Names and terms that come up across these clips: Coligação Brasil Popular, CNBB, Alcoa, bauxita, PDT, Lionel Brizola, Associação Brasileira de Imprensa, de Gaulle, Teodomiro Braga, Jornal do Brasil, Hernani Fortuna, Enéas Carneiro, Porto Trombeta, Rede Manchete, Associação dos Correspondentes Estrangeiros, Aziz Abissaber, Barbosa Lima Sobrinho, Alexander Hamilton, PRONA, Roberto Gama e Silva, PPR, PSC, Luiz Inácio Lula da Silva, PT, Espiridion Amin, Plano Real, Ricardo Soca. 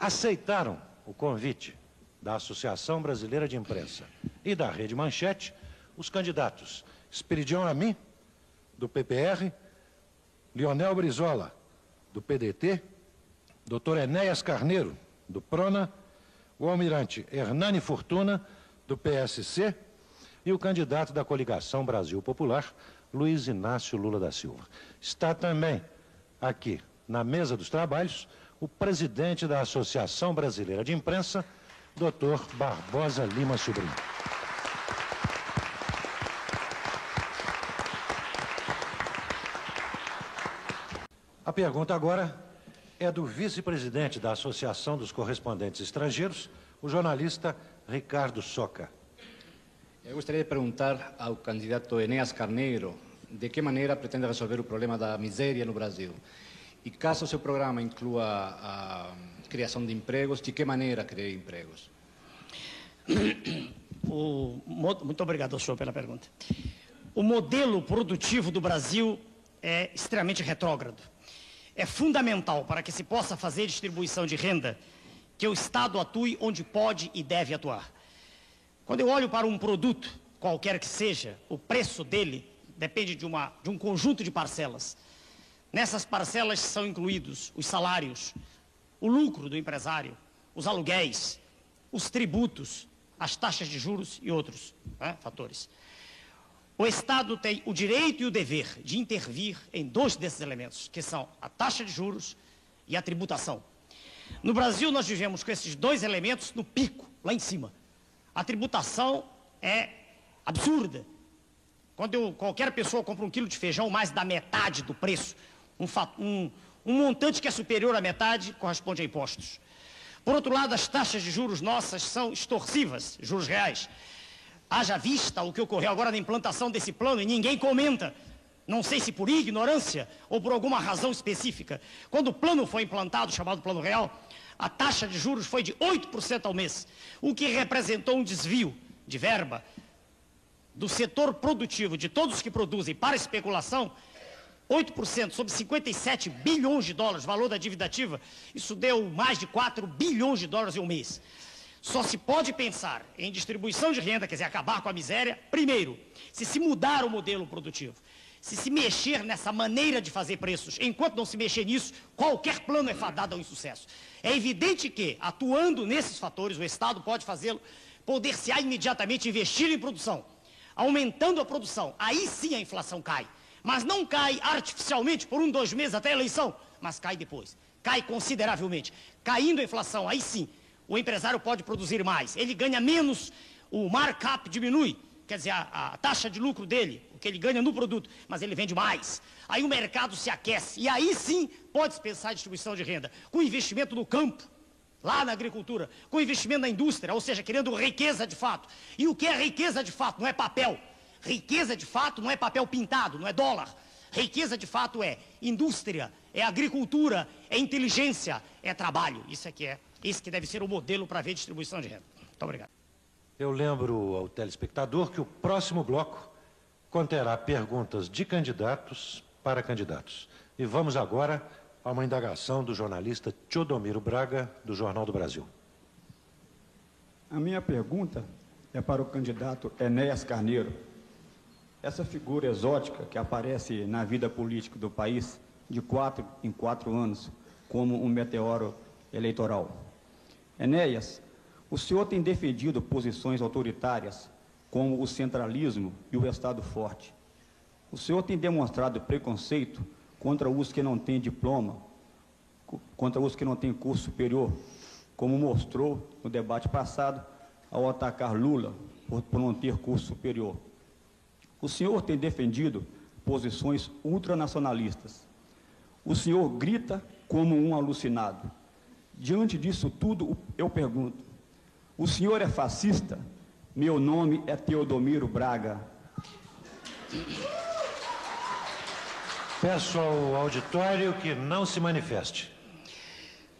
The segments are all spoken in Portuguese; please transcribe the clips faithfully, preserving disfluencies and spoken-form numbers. aceitaram o convite da Associação Brasileira de Imprensa e da Rede Manchete os candidatos Espiridion Amin, do P P R, Lionel Brizola, do P D T, doutor Enéas Carneiro, do PRONA, o almirante Hernani Fortuna, do P S C, e o candidato da Coligação Brasil Popular, Luiz Inácio Lula da Silva. Está também aqui na mesa dos trabalhos o presidente da Associação Brasileira de Imprensa, doutor Barbosa Lima Sobrinho. A pergunta agora é do vice-presidente da Associação dos Correspondentes Estrangeiros, o jornalista Ricardo Soca. Eu gostaria de perguntar ao candidato Enéas Carneiro de que maneira pretende resolver o problema da miséria no Brasil. E caso o seu programa inclua a criação de empregos, de que maneira criar empregos? O, muito obrigado, senhor, pela pergunta. O modelo produtivo do Brasil é extremamente retrógrado. É fundamental para que se possa fazer distribuição de renda que o Estado atue onde pode e deve atuar. Quando eu olho para um produto, qualquer que seja, o preço dele depende de, uma, de um conjunto de parcelas. Nessas parcelas são incluídos os salários, o lucro do empresário, os aluguéis, os tributos, as taxas de juros e outros, né, fatores. O Estado tem o direito e o dever de intervir em dois desses elementos, que são a taxa de juros e a tributação. No Brasil, nós vivemos com esses dois elementos no pico, lá em cima. A tributação é absurda. Quando eu, qualquer pessoa compra um quilo de feijão, mais da metade do preço, um, um, um montante que é superior à metade, corresponde a impostos. Por outro lado, as taxas de juros nossas são extorsivas, juros reais. Haja vista o que ocorreu agora na implantação desse plano e ninguém comenta. Não sei se por ignorância ou por alguma razão específica. Quando o plano foi implantado, chamado Plano Real, a taxa de juros foi de oito por cento ao mês, o que representou um desvio de verba do setor produtivo, de todos os que produzem para especulação, oito por cento sobre cinquenta e sete bilhões de dólares, valor da dívida ativa, isso deu mais de quatro bilhões de dólares em um mês. Só se pode pensar em distribuição de renda, quer dizer, acabar com a miséria, primeiro, se se mudar o modelo produtivo, se se mexer nessa maneira de fazer preços. Enquanto não se mexer nisso, qualquer plano é fadado ao insucesso. É evidente que, atuando nesses fatores, o Estado pode fazê-lo, poder-se-á imediatamente investir em produção. Aumentando a produção, aí sim a inflação cai. Mas não cai artificialmente por um, dois meses até a eleição, mas cai depois. Cai consideravelmente. Caindo a inflação, aí sim, o empresário pode produzir mais. Ele ganha menos, o markup diminui, quer dizer, a, a taxa de lucro dele, o que ele ganha no produto, mas ele vende mais. Aí o mercado se aquece e aí sim pode-se pensar em distribuição de renda. Com investimento no campo, lá na agricultura, com investimento na indústria, ou seja, criando riqueza de fato. E o que é riqueza de fato? Não é papel. Riqueza de fato não é papel pintado, não é dólar. Riqueza de fato é indústria, é agricultura, é inteligência, é trabalho. Isso é que é, isso que deve ser o modelo para ver distribuição de renda. Muito obrigado. Eu lembro ao telespectador que o próximo bloco conterá perguntas de candidatos para candidatos. E vamos agora a uma indagação do jornalista Teodomiro Braga, do Jornal do Brasil. A minha pergunta é para o candidato Enéas Carneiro. Essa figura exótica que aparece na vida política do país de quatro em quatro anos, como um meteoro eleitoral. Enéas, o senhor tem defendido posições autoritárias, como o centralismo e o Estado forte. O senhor tem demonstrado preconceito contra os que não têm diploma, contra os que não têm curso superior, como mostrou no debate passado ao atacar Lula por não ter curso superior. O senhor tem defendido posições ultranacionalistas. O senhor grita como um alucinado. Diante disso tudo, eu pergunto, o senhor é fascista? Meu nome é Teodomiro Braga. Peço ao auditório que não se manifeste.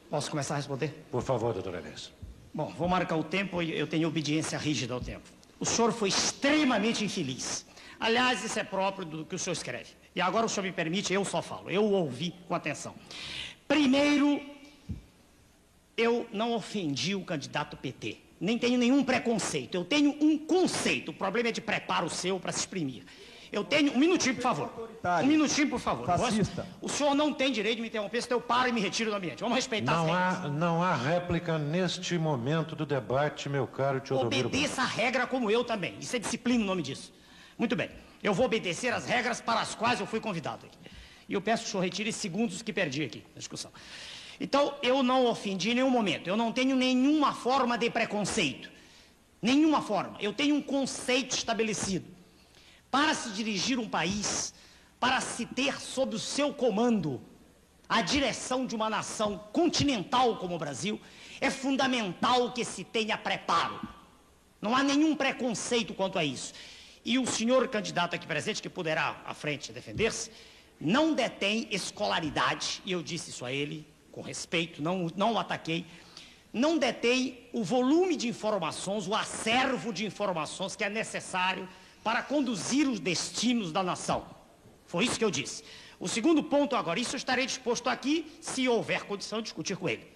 Posso começar a responder? Por favor, doutor Enéas. Bom, vou marcar o tempo e eu tenho obediência rígida ao tempo. O senhor foi extremamente infeliz. Aliás, isso é próprio do que o senhor escreve. E agora o senhor me permite, eu só falo. Eu o ouvi com atenção. Primeiro, Eu não ofendi o candidato P T, nem tenho nenhum preconceito, eu tenho um conceito, o problema é de preparo seu para se exprimir. Eu tenho... Um minutinho, por favor. Um minutinho, por favor. Fascista. O senhor não tem direito de me interromper, senão eu paro e me retiro do ambiente. Vamos respeitar não as regras. Há, não há réplica neste momento do debate, meu caro Teodomiro. Obedeça a regra como eu também. Isso é disciplina o nome disso. Muito bem. Eu vou obedecer as regras para as quais eu fui convidado. E eu peço que o senhor retire segundos que perdi aqui na discussão. Então, eu não ofendi em nenhum momento. Eu não tenho nenhuma forma de preconceito. Nenhuma forma. Eu tenho um conceito estabelecido. Para se dirigir um país, para se ter sob o seu comando a direção de uma nação continental como o Brasil, é fundamental que se tenha preparo. Não há nenhum preconceito quanto a isso. E o senhor candidato aqui presente, que poderá à frente defender-se, não detém escolaridade, e eu disse isso a ele com respeito, não, não o ataquei, não detém o volume de informações, o acervo de informações que é necessário para conduzir os destinos da nação. Foi isso que eu disse. O segundo ponto agora, isso eu estarei disposto aqui, se houver condição de discutir com ele,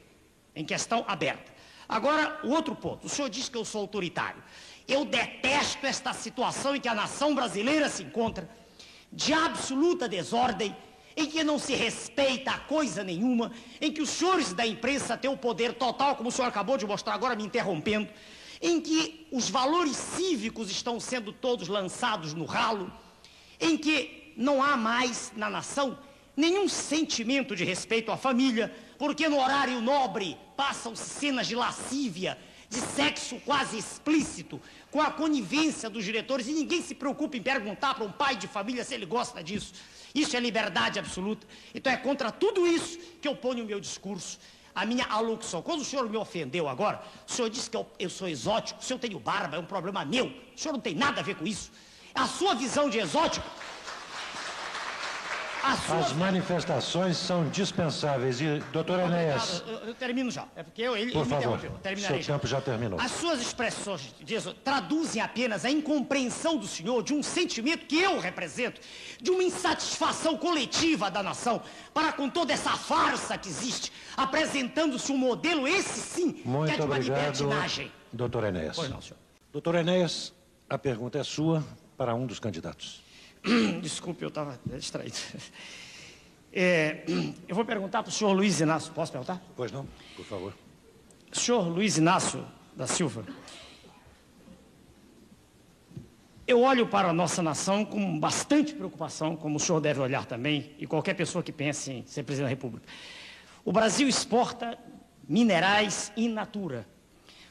em questão aberta. Agora, o outro ponto, o senhor diz que eu sou autoritário. Eu detesto esta situação em que a nação brasileira se encontra, de absoluta desordem, em que não se respeita a coisa nenhuma, em que os senhores da imprensa têm o poder total, como o senhor acabou de mostrar agora, me interrompendo, em que os valores cívicos estão sendo todos lançados no ralo, em que não há mais na nação nenhum sentimento de respeito à família, porque no horário nobre passam-se cenas de lascívia, de sexo quase explícito, com a conivência dos diretores, e ninguém se preocupa em perguntar para um pai de família se ele gosta disso. Isso é liberdade absoluta. Então é contra tudo isso que eu ponho o meu discurso, a minha alocução. Quando o senhor me ofendeu agora, o senhor disse que eu, eu sou exótico, se eu tenho barba, é um problema meu, o senhor não tem nada a ver com isso. A sua visão de exótico... A sua... As manifestações são dispensáveis. E, doutor Enéas... Eu, eu termino já, é porque eu, ele, por ele favor, me terminarei. Seu tempo já terminou. As suas expressões de exótico traduzem apenas a incompreensão do senhor de um sentimento que eu represento, de uma insatisfação coletiva da nação, para com toda essa farsa que existe, apresentando-se um modelo, esse sim, muito que é de uma libertinagem. Doutor Enéas. Pois não, senhor. Doutor Enéas, a pergunta é sua para um dos candidatos. Desculpe, eu estava distraído. É, eu vou perguntar para o senhor Luiz Inácio. Posso perguntar? Pois não, por favor. Senhor Luiz Inácio da Silva, eu olho para a nossa nação com bastante preocupação, como o senhor deve olhar também, e qualquer pessoa que pense em ser presidente da República. O Brasil exporta minerais in natura.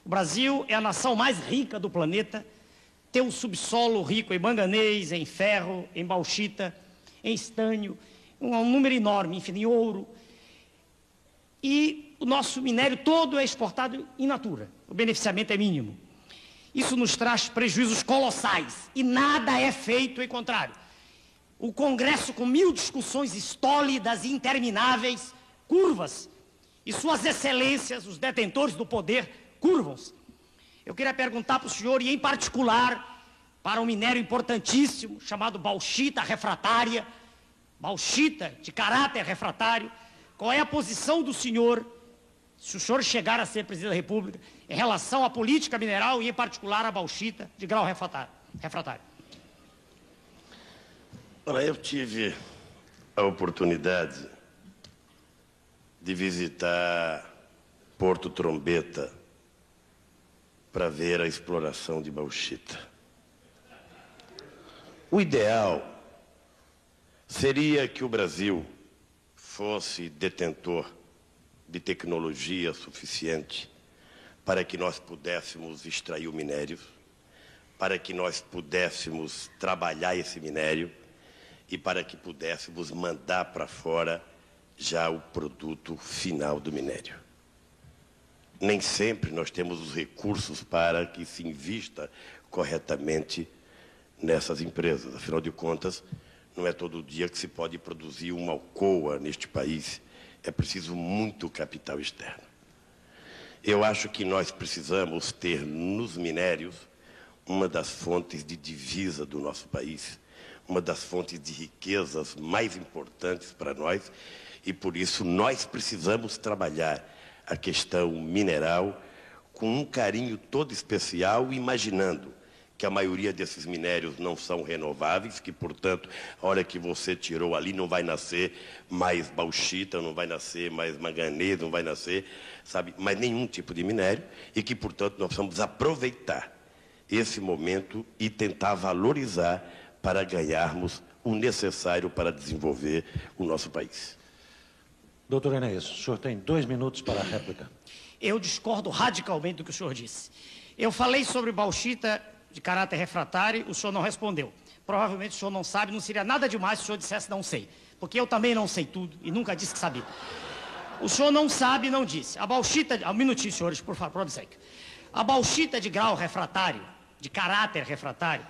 O Brasil é a nação mais rica do planeta, tem um subsolo rico em manganês, em ferro, em bauxita, em estânio, um, um número enorme, enfim, em ouro. E o nosso minério todo é exportado in natura, o beneficiamento é mínimo. Isso nos traz prejuízos colossais e nada é feito em contrário. O Congresso, com mil discussões estólidas e intermináveis, curvas, e suas excelências, os detentores do poder, curvam-se. Eu queria perguntar para o senhor, e em particular, para um minério importantíssimo, chamado bauxita refratária, bauxita de caráter refratário, qual é a posição do senhor, se o senhor chegar a ser presidente da República, em relação à política mineral e, em particular, à bauxita de grau refratário? Ora, eu tive a oportunidade de visitar Porto Trombeta, para ver a exploração de bauxita. O ideal seria que o Brasil fosse detentor de tecnologia suficiente para que nós pudéssemos extrair o minério, para que nós pudéssemos trabalhar esse minério e para que pudéssemos mandar para fora já o produto final do minério. Nem sempre nós temos os recursos para que se invista corretamente nessas empresas. Afinal de contas, não é todo dia que se pode produzir uma Alcoa neste país. É preciso muito capital externo. Eu acho que nós precisamos ter nos minérios uma das fontes de divisa do nosso país, uma das fontes de riquezas mais importantes para nós, e por isso nós precisamos trabalhar a questão mineral com um carinho todo especial, imaginando que a maioria desses minérios não são renováveis, que, portanto, a hora que você tirou ali não vai nascer mais bauxita, não vai nascer mais manganês, não vai nascer, sabe, mais nenhum tipo de minério, e que, portanto, nós precisamos aproveitar esse momento e tentar valorizar para ganharmos o necessário para desenvolver o nosso país. Doutor Enéas, o senhor tem dois minutos para a réplica. Eu discordo radicalmente do que o senhor disse. Eu falei sobre bauxita de caráter refratário, o senhor não respondeu. Provavelmente o senhor não sabe, não seria nada demais se o senhor dissesse não sei, porque eu também não sei tudo e nunca disse que sabia. O senhor não sabe e não disse. A bauxita... Um minutinho, senhores, por favor, a bauxita de grau refratário, de caráter refratário,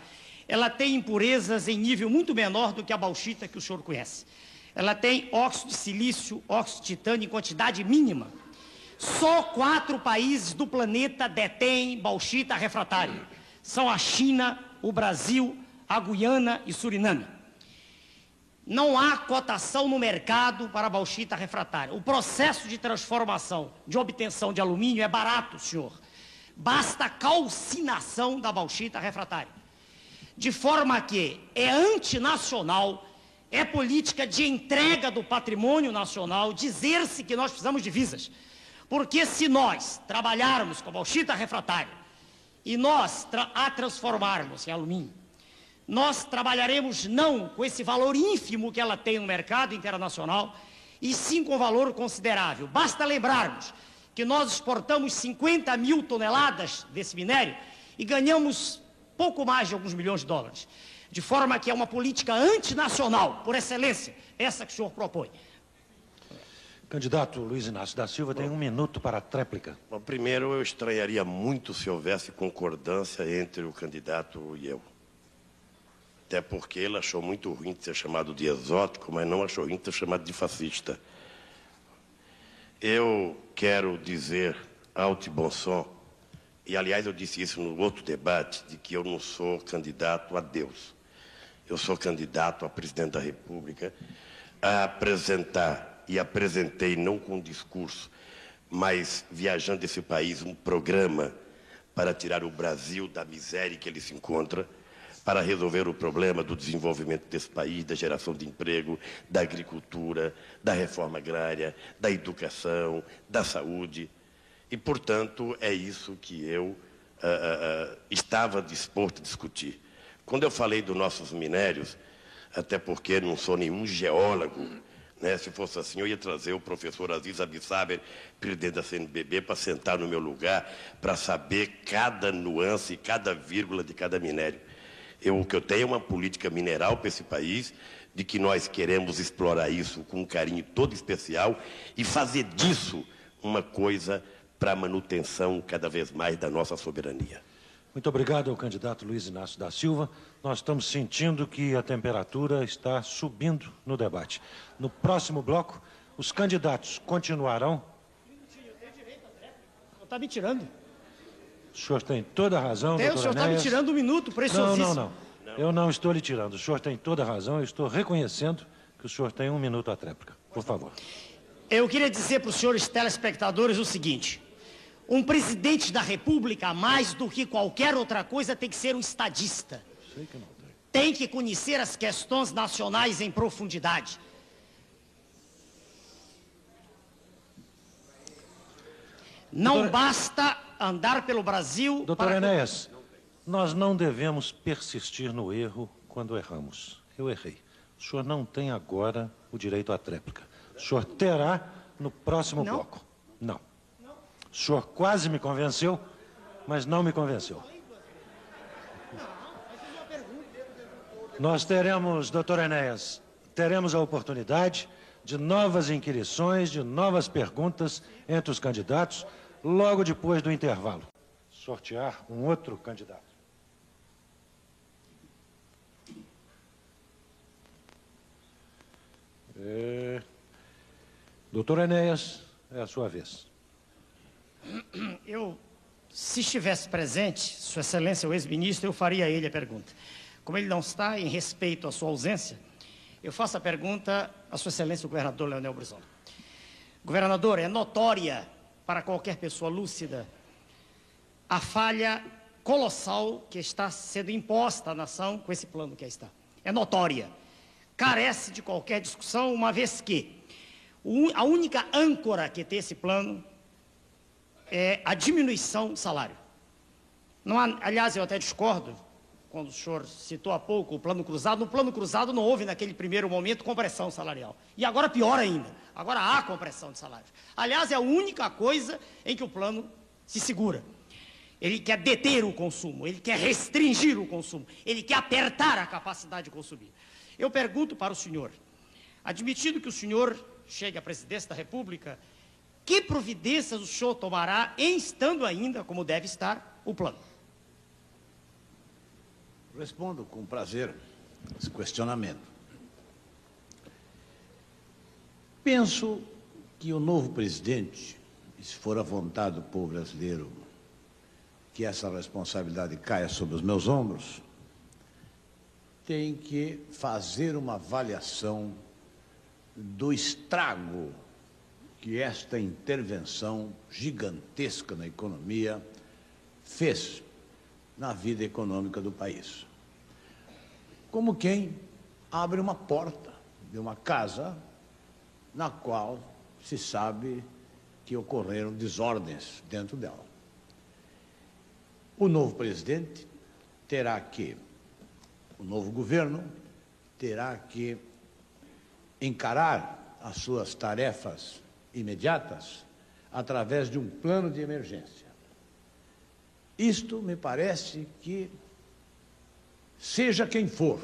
ela tem impurezas em nível muito menor do que a bauxita que o senhor conhece. Ela tem óxido de silício, óxido de titânio em quantidade mínima. Só quatro países do planeta detêm bauxita refratária. São a China, o Brasil, a Guiana e Suriname. Não há cotação no mercado para a bauxita refratária. O processo de transformação, de obtenção de alumínio é barato, senhor. Basta a calcinação da bauxita refratária. De forma que é antinacional, é política de entrega do patrimônio nacional, dizer-se que nós precisamos de visas. Porque se nós trabalharmos com a bauxita refratária e nós tra- a transformarmos em alumínio, nós trabalharemos não com esse valor ínfimo que ela tem no mercado internacional, e sim com um valor considerável. Basta lembrarmos que nós exportamos cinquenta mil toneladas desse minério e ganhamos pouco mais de alguns milhões de dólares. De forma que é uma política antinacional, por excelência, essa que o senhor propõe. Candidato Luiz Inácio da Silva, bom, tem um minuto para a tréplica. Bom, primeiro, eu estranharia muito se houvesse concordância entre o candidato e eu. Até porque ele achou muito ruim de ser chamado de exótico, mas não achou ruim de ser chamado de fascista. Eu quero dizer alto e bom som, e, aliás, eu disse isso no outro debate, de que eu não sou candidato a Deus. Eu sou candidato a presidente da República a apresentar, e apresentei não com discurso, mas viajando esse país, um programa para tirar o Brasil da miséria em que ele se encontra, para resolver o problema do desenvolvimento desse país, da geração de emprego, da agricultura, da reforma agrária, da educação, da saúde. E, portanto, é isso que eu ah, ah, estava disposto a discutir. Quando eu falei dos nossos minérios, até porque não sou nenhum geólogo, né? Se fosse assim, eu ia trazer o professor Aziz Abissaber, presidente da C N B B, para sentar no meu lugar, para saber cada nuance, cada vírgula de cada minério. Eu, o que eu tenho é uma política mineral para esse país, de que nós queremos explorar isso com um carinho todo especial e fazer disso uma coisa para a manutenção cada vez mais da nossa soberania. Muito obrigado ao candidato Luiz Inácio da Silva. Nós estamos sentindo que a temperatura está subindo no debate. No próximo bloco, os candidatos continuarão... Eu tenho direito à réplica. O senhor está me tirando. O senhor tem toda a razão, doutor Enéas. O senhor está me tirando um minuto, preciosíssimo. Não, não, não. Eu não estou lhe tirando. O senhor tem toda a razão. Eu estou reconhecendo que o senhor tem um minuto à réplica. Por favor. Eu queria dizer para os senhores telespectadores o seguinte... Um presidente da República, mais do que qualquer outra coisa, tem que ser um estadista. Tem que conhecer as questões nacionais em profundidade. Não Doutor... basta andar pelo Brasil... Doutor para... Enéas, nós não devemos persistir no erro quando erramos. Eu errei. O senhor não tem agora o direito à réplica. O senhor terá no próximo não. bloco. Não. O senhor quase me convenceu, mas não me convenceu. Nós teremos, doutor Enéas, teremos a oportunidade de novas inquirições, de novas perguntas entre os candidatos, logo depois do intervalo. Sortear um outro candidato. É... Doutor Enéas, é a sua vez. Eu, se estivesse presente, Sua Excelência, o ex-ministro, eu faria a ele a pergunta. Como ele não está, em respeito à sua ausência, eu faço a pergunta a Sua Excelência, o governador Lionel Brizola. Governador, é notória para qualquer pessoa lúcida, a falha colossal que está sendo imposta à nação com esse plano que aí está. É notória, carece de qualquer discussão, uma vez que a única âncora que tem esse plano é a diminuição do salário. Não há, aliás, eu até discordo, quando o senhor citou há pouco o plano cruzado, no plano cruzado não houve naquele primeiro momento compressão salarial. E agora pior ainda, agora há compressão de salários. Aliás, é a única coisa em que o plano se segura. Ele quer deter o consumo, ele quer restringir o consumo, ele quer apertar a capacidade de consumir. Eu pergunto para o senhor, admitido que o senhor chegue à presidência da República, que providências o senhor tomará, em estando ainda, como deve estar, o plano? Respondo com prazer esse questionamento. Penso que o novo presidente, se for a vontade do povo brasileiro, que essa responsabilidade caia sobre os meus ombros, tem que fazer uma avaliação do estrago que esta intervenção gigantesca na economia fez na vida econômica do país. Como quem abre uma porta de uma casa na qual se sabe que ocorreram desordens dentro dela. O novo presidente terá que, o novo governo terá que encarar as suas tarefas imediatas através de um plano de emergência. Isto me parece que, seja quem for,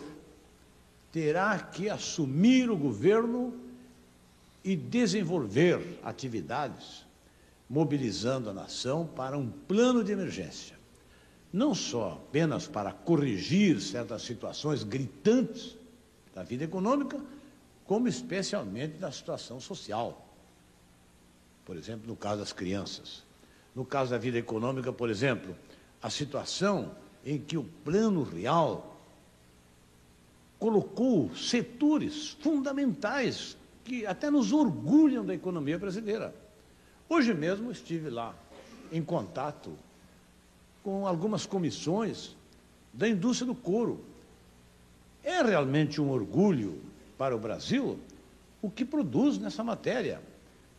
terá que assumir o governo e desenvolver atividades, mobilizando a nação para um plano de emergência. Não só apenas para corrigir certas situações gritantes da vida econômica, como especialmente da situação social. Por exemplo, no caso das crianças. No caso da vida econômica, por exemplo, a situação em que o Plano Real colocou setores fundamentais que até nos orgulham da economia brasileira. Hoje mesmo estive lá em contato com algumas comissões da indústria do couro. É realmente um orgulho para o Brasil o que produz nessa matéria,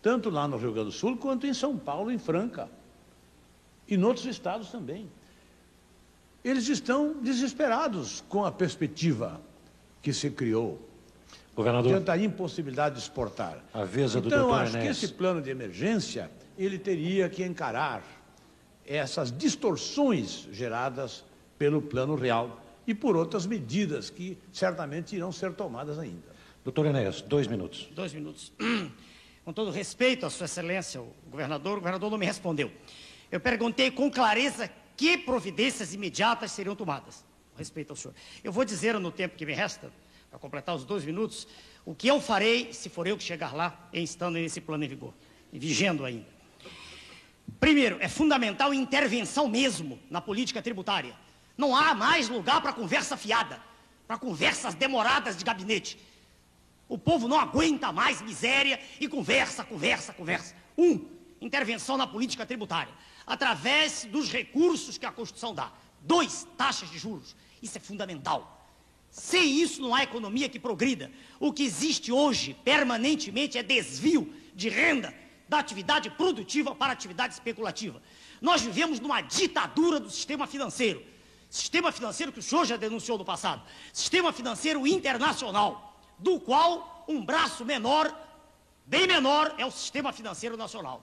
tanto lá no Rio Grande do Sul, quanto em São Paulo, em Franca, e em outros estados também. Eles estão desesperados com a perspectiva que se criou, tanta impossibilidade de exportar. A vez do doutor Enéas. Então, acho que esse plano de emergência, ele teria que encarar essas distorções geradas pelo Plano Real e por outras medidas que certamente irão ser tomadas ainda. Doutor Enéas, dois minutos. Dois minutos. Com todo respeito à sua excelência, o governador, o governador não me respondeu. Eu perguntei com clareza que providências imediatas seriam tomadas, com respeito ao senhor. Eu vou dizer no tempo que me resta, para completar os dois minutos, o que eu farei, se for eu que chegar lá, em estando nesse plano em vigor, vigendo ainda. Primeiro, é fundamental intervenção mesmo na política tributária. Não há mais lugar para conversa fiada, para conversas demoradas de gabinete. O povo não aguenta mais miséria e conversa, conversa, conversa. Um, intervenção na política tributária, através dos recursos que a Constituição dá. Dois, taxas de juros. Isso é fundamental. Sem isso não há economia que progrida. O que existe hoje, permanentemente, é desvio de renda da atividade produtiva para a atividade especulativa. Nós vivemos numa ditadura do sistema financeiro. Sistema financeiro que o senhor já denunciou no passado. Sistema financeiro internacional, do qual um braço menor, bem menor, é o sistema financeiro nacional.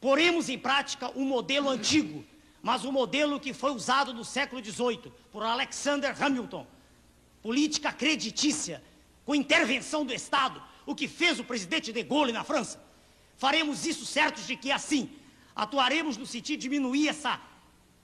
Poremos em prática um modelo antigo, mas um modelo que foi usado no século dezoito por Alexander Hamilton. Política creditícia, com intervenção do Estado, o que fez o presidente de Gaulle na França. Faremos isso certos de que, assim, atuaremos no sentido de diminuir essa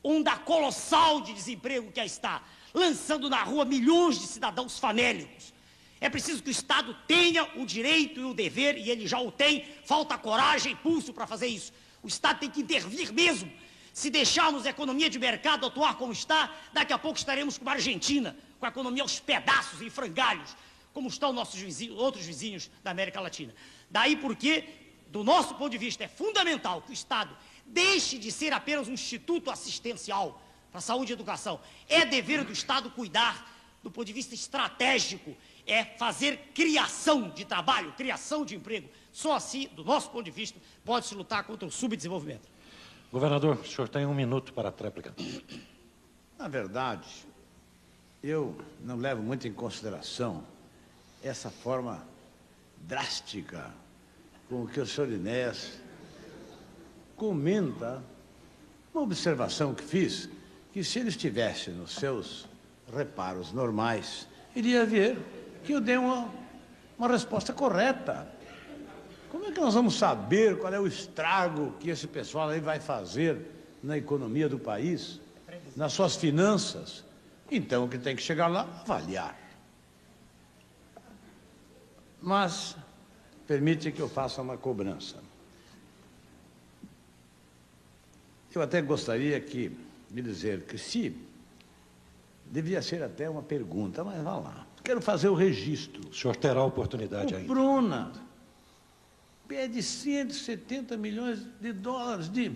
onda colossal de desemprego que aí está, lançando na rua milhões de cidadãos famélicos. É preciso que o Estado tenha o direito e o dever, e ele já o tem, falta coragem e pulso para fazer isso. O Estado tem que intervir mesmo. Se deixarmos a economia de mercado atuar como está, daqui a pouco estaremos com a Argentina, com a economia aos pedaços e frangalhos, como estão nossos vizinhos, outros vizinhos da América Latina. Daí porque do nosso ponto de vista, é fundamental que o Estado deixe de ser apenas um instituto assistencial para a saúde e educação. É dever do Estado cuidar do ponto de vista estratégico, é fazer criação de trabalho, criação de emprego. Só assim, do nosso ponto de vista, pode-se lutar contra o subdesenvolvimento. Governador, o senhor tem um minuto para a tréplica. Na verdade, eu não levo muito em consideração essa forma drástica com que o senhor Inés comenta uma observação que fiz, que se ele estivesse nos seus reparos normais, iria ver que eu dei uma, uma resposta correta. Como é que nós vamos saber qual é o estrago que esse pessoal aí vai fazer na economia do país, nas suas finanças? Então, o que tem que chegar lá, avaliar. Mas, permite que eu faça uma cobrança. Eu até gostaria que, de dizer que se, devia ser até uma pergunta, mas vá lá. Quero fazer o registro. O senhor terá a oportunidade ainda. O PRONA pede cento e setenta milhões de dólares, de,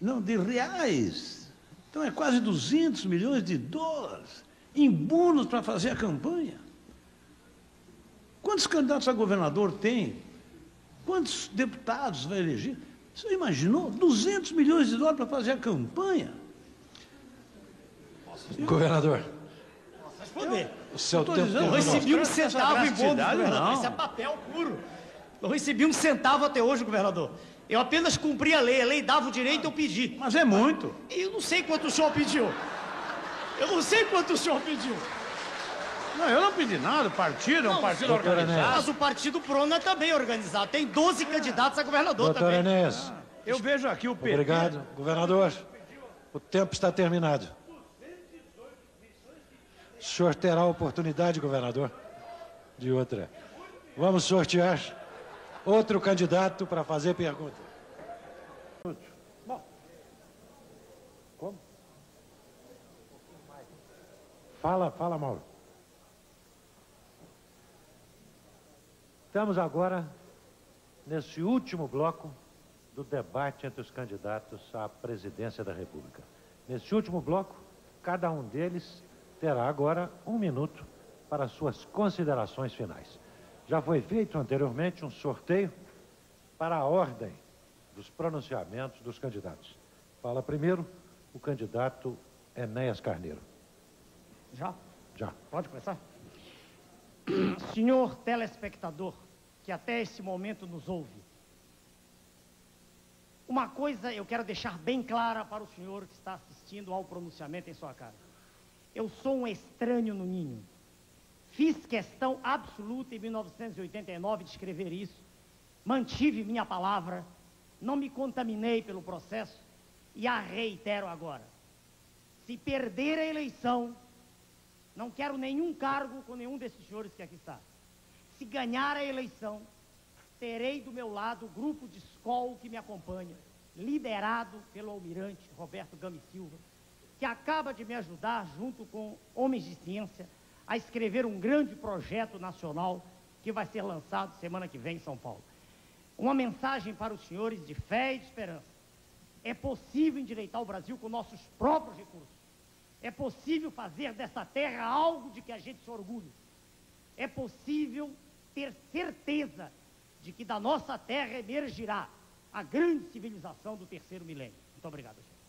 não, de reais. Então, é quase duzentos milhões de dólares em bônus para fazer a campanha. Quantos candidatos a governador tem? Quantos deputados vai eleger? Você imaginou? duzentos milhões de dólares para fazer a campanha? Governador. Posso responder? O seu tempo dizendo, não recebi um centavo em bônus, governador. Isso é papel puro. Não recebi um centavo até hoje, governador. Eu apenas cumpri a lei, a lei dava o direito, eu pedi. Mas é muito. Eu não sei quanto o senhor pediu. Eu não sei quanto o senhor pediu. Não, eu não pedi nada, o partido é um partido organizado. Mas o partido PRONA também é organizado, tem doze candidatos a governador também. Doutor Enéas. Eu vejo aqui o P T. Obrigado, governador. O tempo está terminado. O senhor terá a oportunidade, governador, de outra. Vamos sortear outro candidato para fazer pergunta. Bom. Como? Fala, fala, Mauro. Estamos agora nesse último bloco do debate entre os candidatos à presidência da República. Nesse último bloco, cada um deles terá agora um minuto para suas considerações finais. Já foi feito anteriormente um sorteio para a ordem dos pronunciamentos dos candidatos. Fala primeiro o candidato Enéas Carneiro. Já? Já. Pode começar? Senhor telespectador, que até este momento nos ouve, uma coisa eu quero deixar bem clara para o senhor que está assistindo ao pronunciamento em sua casa. Eu sou um estranho no ninho. Fiz questão absoluta em mil novecentos e oitenta e nove de escrever isso, mantive minha palavra, não me contaminei pelo processo e a reitero agora. Se perder a eleição, não quero nenhum cargo com nenhum desses senhores que aqui está. Se ganhar a eleição, terei do meu lado o grupo de escol que me acompanha, liderado pelo almirante Roberto Gama e Silva, que acaba de me ajudar, junto com homens de ciência, a escrever um grande projeto nacional que vai ser lançado semana que vem em São Paulo. Uma mensagem para os senhores de fé e de esperança. É possível endireitar o Brasil com nossos próprios recursos. É possível fazer dessa terra algo de que a gente se orgulhe. É possível ter certeza de que da nossa terra emergirá a grande civilização do terceiro milênio. Muito obrigado, senhor.